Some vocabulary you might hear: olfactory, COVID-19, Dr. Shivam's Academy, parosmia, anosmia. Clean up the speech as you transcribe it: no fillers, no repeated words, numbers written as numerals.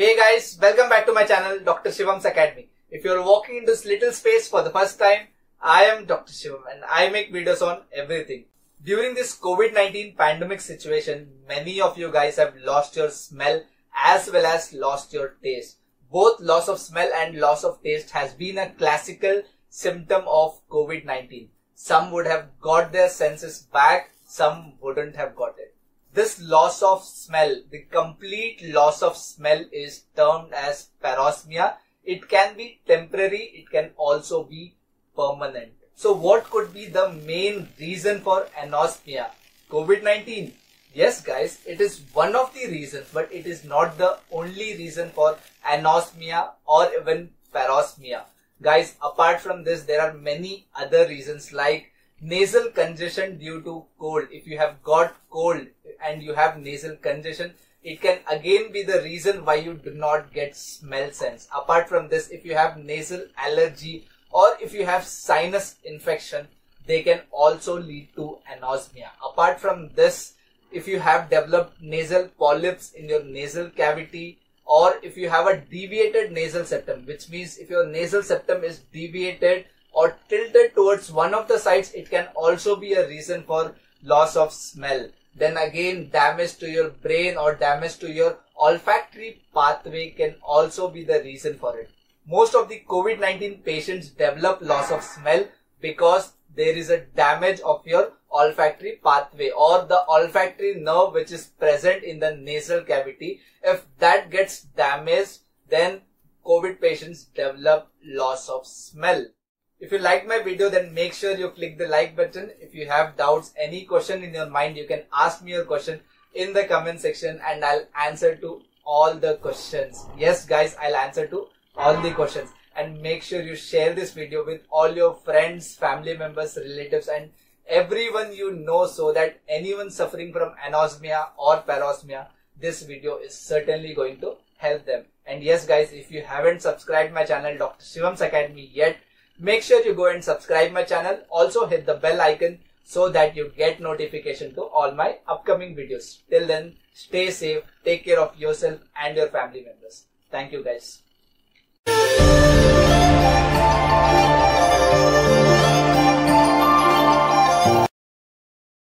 Hey guys, welcome back to my channel, Dr. Shivam's Academy. If you are walking in this little space for the first time, I am Dr. Shivam and I make videos on everything. During this COVID-19 pandemic situation, many of you guys have lost your smell as well as lost your taste. Both loss of smell and loss of taste has been a classical symptom of COVID-19. Some would have got their senses back, some wouldn't have got it. This loss of smell, the complete loss of smell is termed as parosmia. It can be temporary, it can also be permanent. So what could be the main reason for anosmia? COVID-19. Yes guys, it is one of the reasons, but it is not the only reason for anosmia or even parosmia. Guys, apart from this, there are many other reasons like nasal congestion due to cold. If you have got cold and you have nasal congestion, it can again be the reason why you do not get smell sense. Apart from this, if you have nasal allergy or if you have sinus infection, they can also lead to anosmia. Apart from this, if you have developed nasal polyps in your nasal cavity or if you have a deviated nasal septum, which means if your nasal septum is deviated or tilted towards one of the sides, it can also be a reason for loss of smell. Then again, damage to your brain or damage to your olfactory pathway can also be the reason for it. Most of the COVID-19 patients develop loss of smell because there is a damage of your olfactory pathway or the olfactory nerve which is present in the nasal cavity. If that gets damaged, then COVID patients develop loss of smell. If you like my video, then make sure you click the like button. If you have doubts, any question in your mind, you can ask me your question in the comment section and I'll answer to all the questions. Yes guys, I'll answer to all the questions. And make sure you share this video with all your friends, family members, relatives and everyone you know so that anyone suffering from anosmia or parosmia, this video is certainly going to help them. And yes guys, if you haven't subscribed my channel Dr. Shivam's Academy yet, make sure you go and subscribe my channel. Also hit the bell icon so that you get notification to all my upcoming videos. Till then, stay safe, take care of yourself and your family members. Thank you guys.